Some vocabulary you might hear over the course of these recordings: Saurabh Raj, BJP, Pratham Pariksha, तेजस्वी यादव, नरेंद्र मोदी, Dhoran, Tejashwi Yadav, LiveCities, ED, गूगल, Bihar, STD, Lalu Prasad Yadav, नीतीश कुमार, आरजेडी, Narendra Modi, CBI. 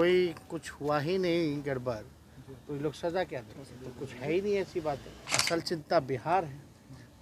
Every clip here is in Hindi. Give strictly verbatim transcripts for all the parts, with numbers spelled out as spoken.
कोई कुछ हुआ ही नहीं गड़बड़ तो ये लोग सजा क्या दें, तो कुछ है ही नहीं ऐसी बात है। असल चिंता बिहार है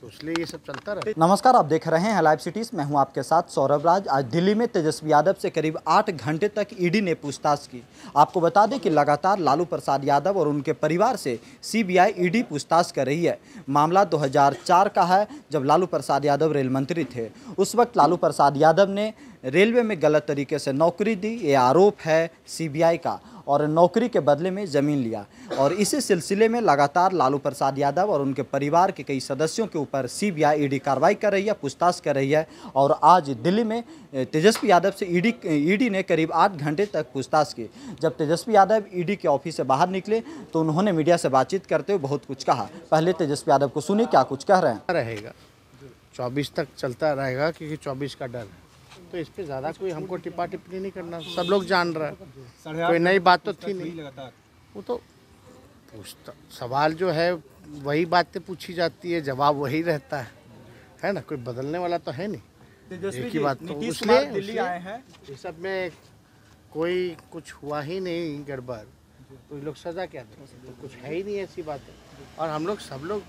तो इसलिए ये सब चलता रहा। नमस्कार, आप देख रहे हैं लाइव सिटीज़, मैं हूं आपके साथ सौरभ राज। आज दिल्ली में तेजस्वी यादव से करीब आठ घंटे तक ईडी ने पूछताछ की। आपको बता दें कि लगातार लालू प्रसाद यादव और उनके परिवार से सीबीआई ईडी पूछताछ कर रही है। मामला दो हज़ार चार का है, जब लालू प्रसाद यादव रेल मंत्री थे। उस वक्त लालू प्रसाद यादव ने रेलवे में गलत तरीके से नौकरी दी, ये आरोप है सीबीआई का, और नौकरी के बदले में ज़मीन लिया। और इसी सिलसिले में लगातार लालू प्रसाद यादव और उनके परिवार के कई सदस्यों के ऊपर सीबीआई ईडी कार्रवाई कर रही है, पूछताछ कर रही है। और आज दिल्ली में तेजस्वी यादव से ईडी ईडी ने करीब आठ घंटे तक पूछताछ की। जब तेजस्वी यादव ईडी के ऑफिस से बाहर निकले तो उन्होंने मीडिया से बातचीत करते हुए बहुत कुछ कहा। पहले तेजस्वी यादव को सुनिए क्या कुछ कह रहे हैं। रहेगा चौबीस तक चलता रहेगा, क्योंकि चौबीस का डर है, तो इस पे ज़्यादा कोई हमको टिप्पा टिप्पणी नहीं करना। सब लोग जान रहा है, कोई नई बात तो थी नहीं। वो तो पूछता सवाल जो है वही बातें पूछी जाती है, जवाब वही रहता है, है ना। कोई बदलने वाला तो है नहीं, एक ही बात। तो इसलिए दिल्ली आए हैं, इस सब में कोई कुछ हुआ ही नहीं गड़बड़ तो ये लोग सजा क्या दें, तो कुछ है ही नहीं ऐसी बात है। और हम लोग सब लोग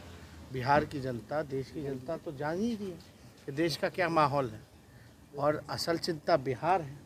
बिहार की जनता, देश की जनता तो जान ही रही है कि देश का क्या माहौल है और असल चिंता बिहार है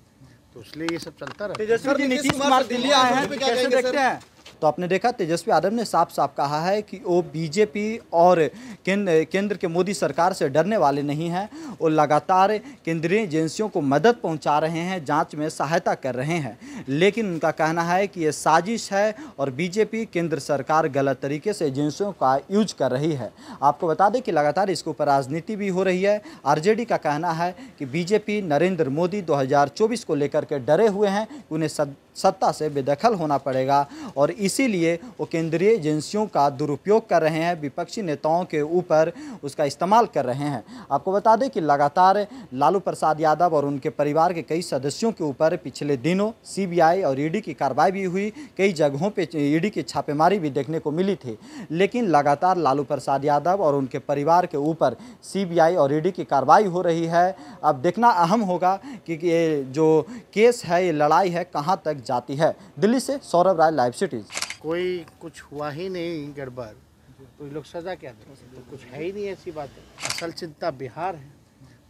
तो इसलिए ये सब चलता रहा। तेजस्वी नीतीश कुमार दिल्ली आए हैं, कैसे देखते हैं? तो आपने देखा तेजस्वी यादव ने साफ साफ कहा है कि वो बीजेपी और केंद्र केंद्र के मोदी सरकार से डरने वाले नहीं हैं। वो लगातार केंद्रीय एजेंसियों को मदद पहुंचा रहे हैं, जांच में सहायता कर रहे हैं, लेकिन उनका कहना है कि ये साजिश है और बीजेपी केंद्र सरकार गलत तरीके से एजेंसियों का यूज कर रही है। आपको बता दें कि लगातार इसके ऊपर राजनीति भी हो रही है। आरजेडी का कहना है कि बीजेपी नरेंद्र मोदी दो हज़ार चौबीस को लेकर के डरे हुए हैं, उन्हें सत्ता से बेदखल होना पड़ेगा और इसीलिए वो केंद्रीय एजेंसियों का दुरुपयोग कर रहे हैं, विपक्षी नेताओं के ऊपर उसका इस्तेमाल कर रहे हैं। आपको बता दें कि लगातार लालू प्रसाद यादव और उनके परिवार के कई सदस्यों के ऊपर पिछले दिनों सीबीआई और ईडी की कार्रवाई भी हुई, कई जगहों पे ईडी की छापेमारी भी देखने को मिली थी, लेकिन लगातार लालू प्रसाद यादव और उनके परिवार के ऊपर सीबीआई और ईडी की कार्रवाई हो रही है। अब देखना अहम होगा कि ये जो केस है, ये लड़ाई है, कहाँ तक जाती है। दिल्ली से सौरभ राय, लाइव सिटीज। कोई कुछ हुआ ही नहीं गड़बड़ तो ये लोग सजा क्या दें, तो कुछ है ही नहीं ऐसी बात है। असल चिंता बिहार है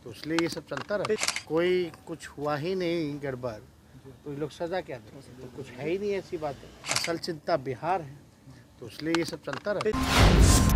तो इसलिए ये सब चलता रहा। कोई कुछ हुआ ही नहीं गड़बड़ तो ये लोग सजा क्या दें, तो कुछ है ही नहीं ऐसी बात है। असल चिंता बिहार है तो इसलिए ये सब चलता रहा।